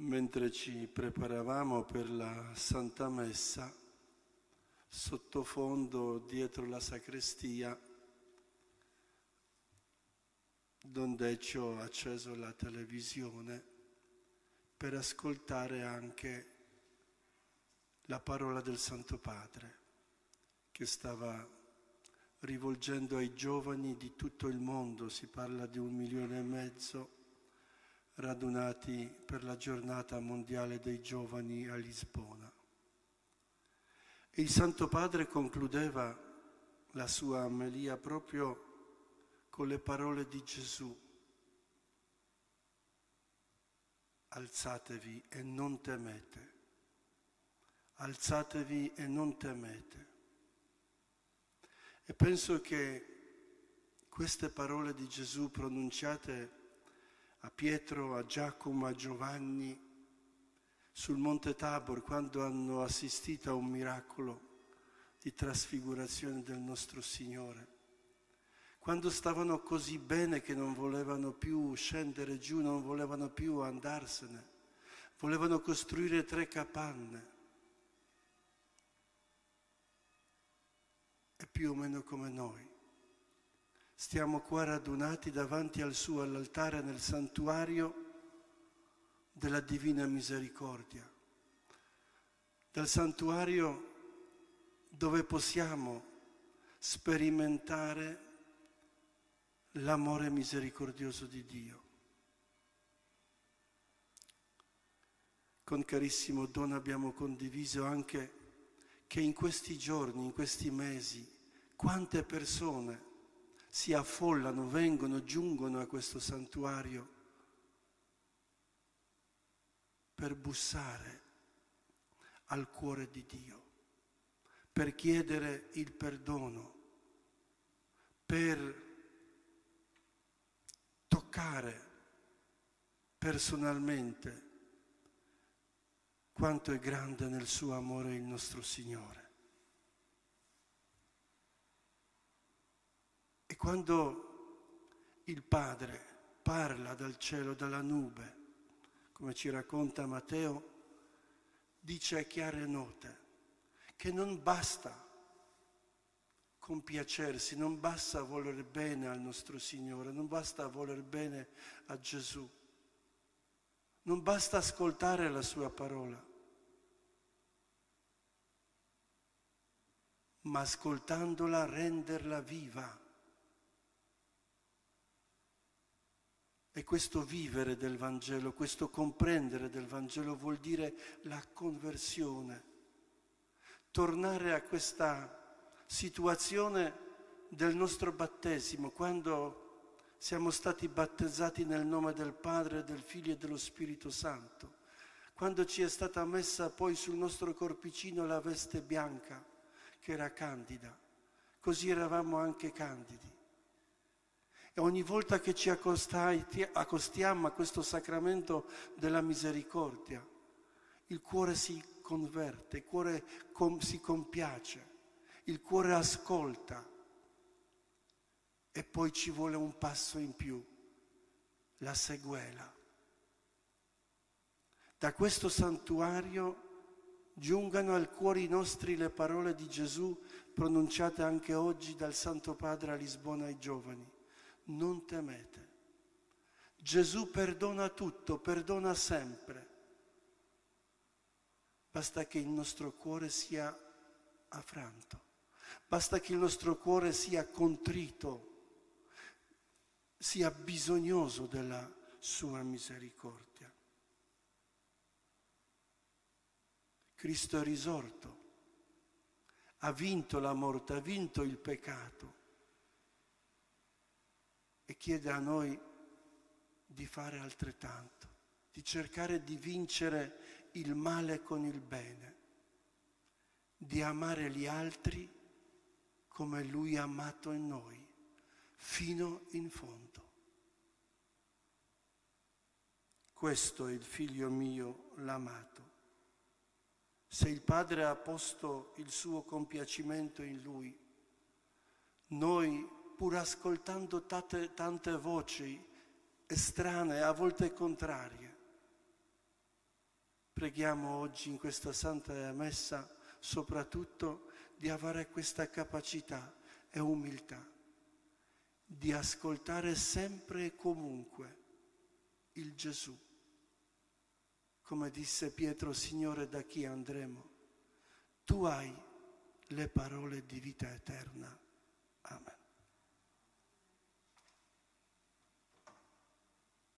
Mentre ci preparavamo per la Santa Messa, sottofondo dietro la sacrestia, Don Decio ha acceso la televisione per ascoltare anche la parola del Santo Padre che stava rivolgendo ai giovani di tutto il mondo. Si parla di 1,5 milioni radunati per la giornata mondiale dei giovani a Lisbona. E il Santo Padre concludeva la sua omelia proprio con le parole di Gesù: alzatevi e non temete, alzatevi e non temete. E penso che queste parole di Gesù pronunciate a Pietro, a Giacomo, a Giovanni, sul Monte Tabor, quando hanno assistito a un miracolo di trasfigurazione del nostro Signore, quando stavano così bene che non volevano più scendere giù, non volevano più andarsene, volevano costruire 3 capanne. È più o meno come noi. Stiamo qua radunati davanti al suo all'altare nel santuario della Divina Misericordia, dal santuario dove possiamo sperimentare l'amore misericordioso di Dio. Con carissimo Don abbiamo condiviso anche che in questi giorni, in questi mesi, quante persone si affollano, vengono, giungono a questo santuario per bussare al cuore di Dio, per chiedere il perdono, per toccare personalmente quanto è grande nel suo amore il nostro Signore. E quando il Padre parla dal cielo, dalla nube, come ci racconta Matteo, dice a chiare note che non basta compiacersi, non basta voler bene al nostro Signore, non basta voler bene a Gesù, non basta ascoltare la sua parola, ma ascoltandola renderla viva. E questo vivere del Vangelo, questo comprendere del Vangelo vuol dire la conversione, tornare a questa situazione del nostro battesimo, quando siamo stati battezzati nel nome del Padre, del Figlio e dello Spirito Santo, quando ci è stata messa poi sul nostro corpicino la veste bianca che era candida, così eravamo anche candidi. E ogni volta che ci accostiamo a questo sacramento della misericordia, il cuore si converte, il cuore si compiace, il cuore ascolta. E poi ci vuole un passo in più, la seguela. Da questo santuario giungano al cuore nostri le parole di Gesù pronunciate anche oggi dal Santo Padre a Lisbona ai giovani. Non temete. Gesù perdona tutto, perdona sempre. Basta che il nostro cuore sia affranto, basta che il nostro cuore sia contrito, sia bisognoso della sua misericordia. Cristo è risorto, ha vinto la morte, ha vinto il peccato. E chiede a noi di fare altrettanto, di cercare di vincere il male con il bene, di amare gli altri come Lui ha amato in noi, fino in fondo. Questo è il Figlio mio, l'amato. Se il Padre ha posto il suo compiacimento in Lui, noi, pur ascoltando tante voci estranee, a volte contrarie, Preghiamo oggi in questa Santa Messa soprattutto di avere questa capacità e umiltà di ascoltare sempre e comunque il Gesù. Come disse Pietro: Signore, da chi andremo? Tu hai le parole di vita eterna. Amen.